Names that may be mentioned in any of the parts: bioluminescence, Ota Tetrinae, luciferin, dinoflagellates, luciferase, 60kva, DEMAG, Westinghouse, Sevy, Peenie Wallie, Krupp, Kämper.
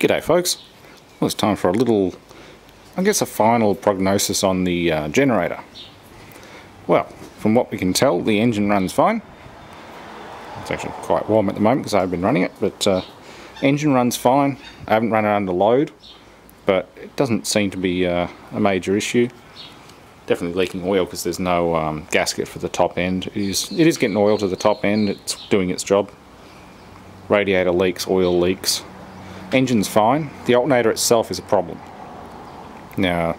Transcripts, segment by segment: G'day folks, well it's time for a little, I guess a final prognosis on the generator. Well, from what we can tell the engine runs fine. It's actually quite warm at the moment because I've been running it, but engine runs fine. I haven't run it under load, but it doesn't seem to be a major issue. Definitely leaking oil because there's no gasket for the top end. It is getting oil to the top end, it's doing its job. Radiator leaks, oil leaks. Engine's fine. The alternator itself is a problem. Now,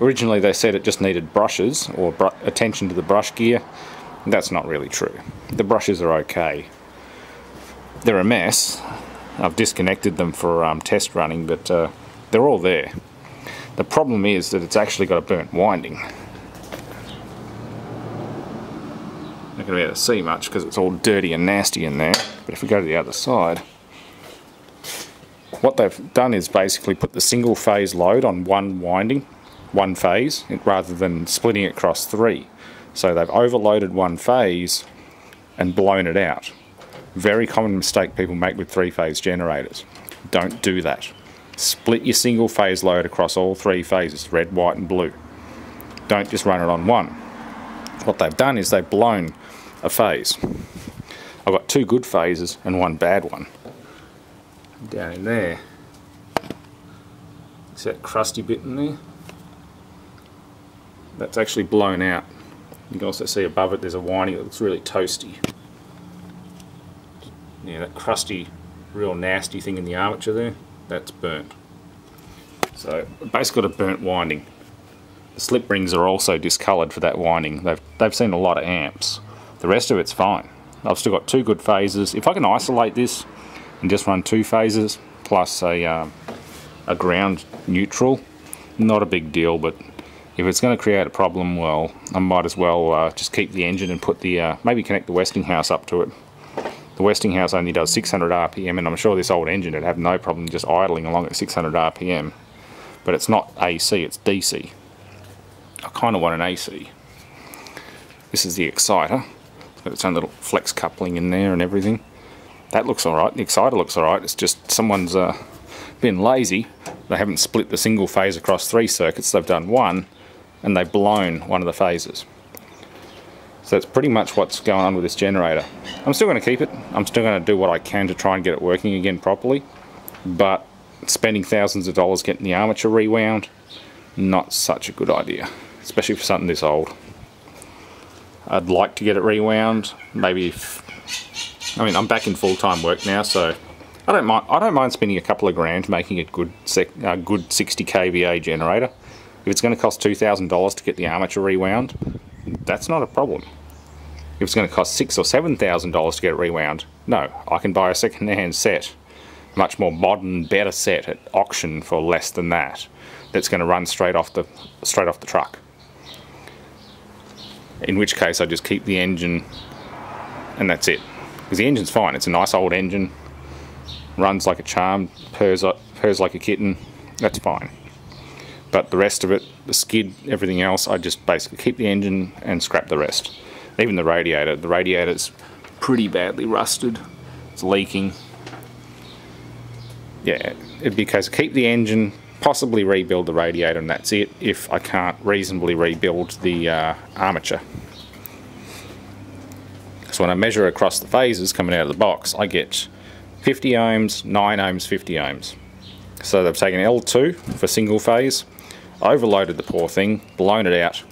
originally they said it just needed brushes or attention to the brush gear. That's not really true. The brushes are okay. They're a mess. I've disconnected them for test running, but they're all there. The problem is that it's actually got a burnt winding. Not going to be able to see much because it's all dirty and nasty in there, but if we go to the other side, what they've done is basically put the single phase load on one winding, one phase, rather than splitting it across three. So they've overloaded one phase and blown it out. Very common mistake people make with three phase generators. Don't do that. Split your single phase load across all three phases, red, white and blue. Don't just run it on one. What they've done is they've blown a phase. I've got two good phases and one bad one. Down in there. See that crusty bit in there? That's actually blown out. You can also see above it there's a winding that looks really toasty. Yeah, that crusty, real nasty thing in the armature there, that's burnt. So basically got a burnt winding. The slip rings are also discoloured for that winding. They've seen a lot of amps. The rest of it's fine. I've still got two good phases. If I can isolate this and just run two phases plus a ground neutral, not a big deal, but if it's going to create a problem, well, I might as well just keep the engine and put the maybe connect the Westinghouse up to it. The Westinghouse only does 600 RPM, and I'm sure this old engine would have no problem just idling along at 600 RPM, but it's not AC, it's DC. I kind of want an AC. This is the exciter. It's got its own little flex coupling in there and everything. That looks alright, the exciter looks alright, it's just someone's been lazy. They haven't split the single phase across three circuits, they've done one and they've blown one of the phases. So that's pretty much what's going on with this generator. I'm still going to keep it, I'm still going to do what I can to try and get it working again properly, but spending thousands of dollars getting the armature rewound, not such a good idea, especially for something this old. I'd like to get it rewound, maybe if I mean, I'm back in full-time work now, so I don't mind spending a couple of grand making a good 60 kVA generator. If it's going to cost $2,000 to get the armature rewound, that's not a problem. If it's going to cost $6,000 or $7,000 to get it rewound, no, I can buy a second-hand set, much more modern, better set at auction for less than that. That's going to run straight off the truck. In which case, I just keep the engine, and that's it. Because the engine's fine, it's a nice old engine, runs like a charm, purrs like a kitten, that's fine. But the rest of it, the skid, everything else, I just basically keep the engine and scrap the rest. Even the radiator, the radiator's pretty badly rusted, it's leaking. Yeah, it'd be a case of keep the engine, possibly rebuild the radiator and that's it, if I can't reasonably rebuild the armature. So when I measure across the phases coming out of the box, I get 50 ohms, 9 ohms, 50 ohms. So they've taken L2 for single phase, overloaded the poor thing, blown it out,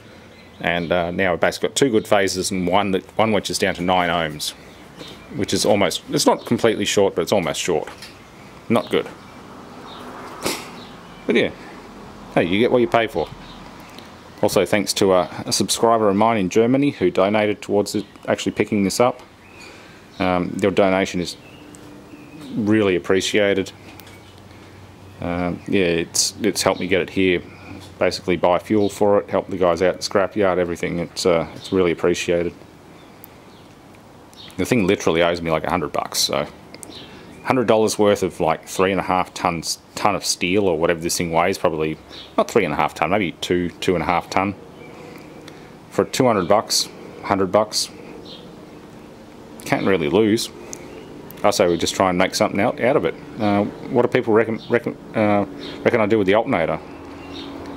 and now we've basically got two good phases and one which is down to 9 ohms, which is almost, it's not completely short, but it's almost short. Not good. But yeah, hey, you get what you pay for. Also thanks to a subscriber of mine in Germany who donated towards it, actually picking this up. Your donation is really appreciated. Yeah, it's helped me get it here, basically buy fuel for it, help the guys out at the scrapyard, everything. It's really appreciated. The thing literally owes me like $100, so $100 worth of like 3.5 ton of steel or whatever this thing weighs, probably not 3.5 ton, maybe 2.5 ton. For $200, $100, can't really lose. I say we just try and make something out of it. What do people reckon I do with the alternator?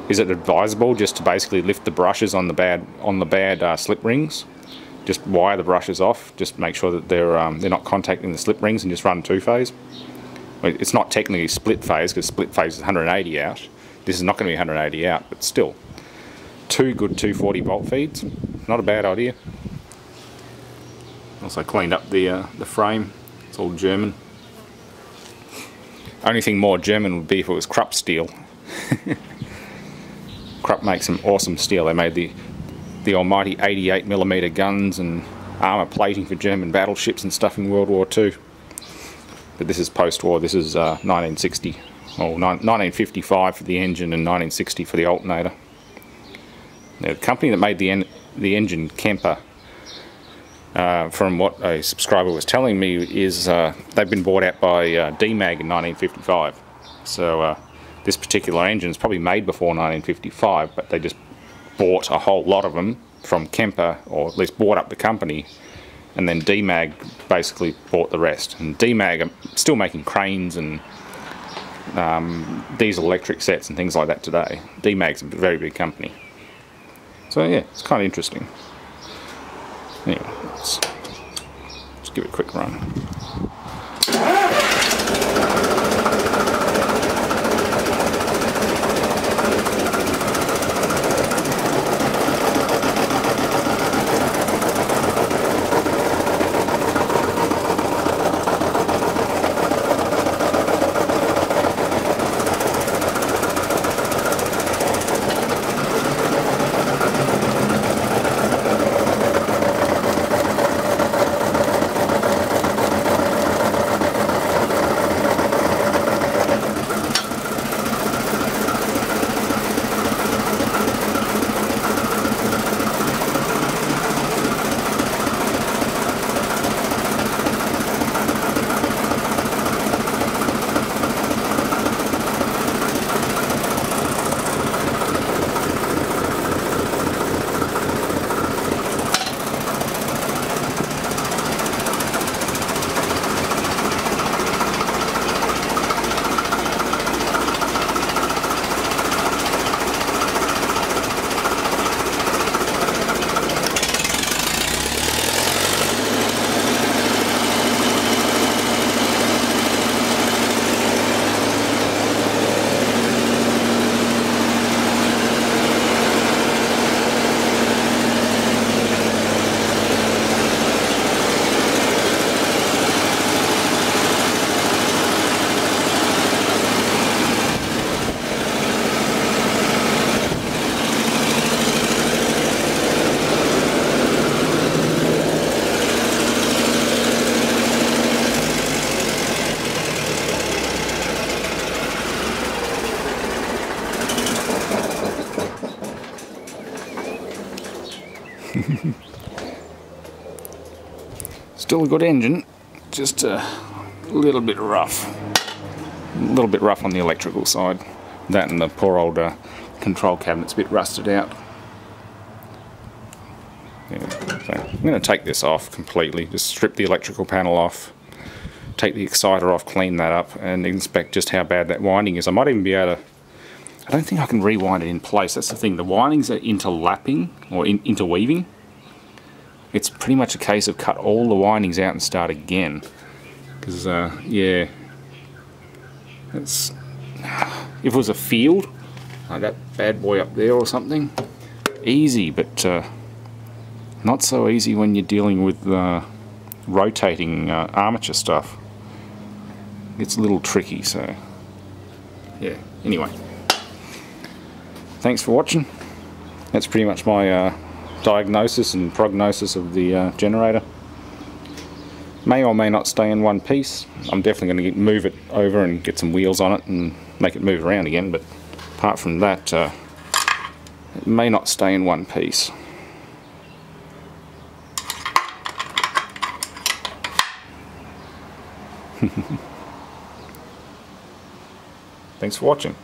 Is it advisable just to basically lift the brushes on the bad slip rings? Just wire the brushes off, just make sure that they're not contacting the slip rings, and just run two-phase. It's not technically split phase because split phase is 180 out. This is not going to be 180 out, but still. Two good 240 volt feeds, not a bad idea. Also cleaned up the frame, it's all German. Only thing more German would be if it was Krupp steel. Krupp makes some awesome steel. They made the almighty 88mm guns and armour plating for German battleships and stuff in World War II. But this is post-war, this is 1960, or 1955 for the engine and 1960 for the alternator. Now, the company that made the engine, Kämper, from what a subscriber was telling me, is they've been bought out by DEMAG in 1955. So this particular engine is probably made before 1955, but they just bought a whole lot of them from Kämper, or at least bought up the company, and then DEMAG basically bought the rest. And DEMAG are still making cranes and diesel electric sets and things like that today. DEMAG's a very big company. So yeah, it's kind of interesting. Anyway, let's just give it a quick run. Still a good engine, just a little bit rough. A little bit rough on the electrical side. That and the poor old control cabinet's a bit rusted out. Yeah, so I'm going to take this off completely, just strip the electrical panel off, take the exciter off, clean that up, and inspect just how bad that winding is. I might even be able to... I don't think I can rewind it in place, that's the thing. The windings are interlapping, or interweaving. It's pretty much a case of cut all the windings out and start again. Because, yeah, that's... If it was a field, like that bad boy up there or something, easy, but not so easy when you're dealing with rotating armature stuff. It's a little tricky, so... Yeah, anyway. Thanks for watching. That's pretty much my diagnosis and prognosis of the generator. May or may not stay in one piece. I'm definitely going to move it over and get some wheels on it and make it move around again, but apart from that, it may not stay in one piece. Thanks for watching.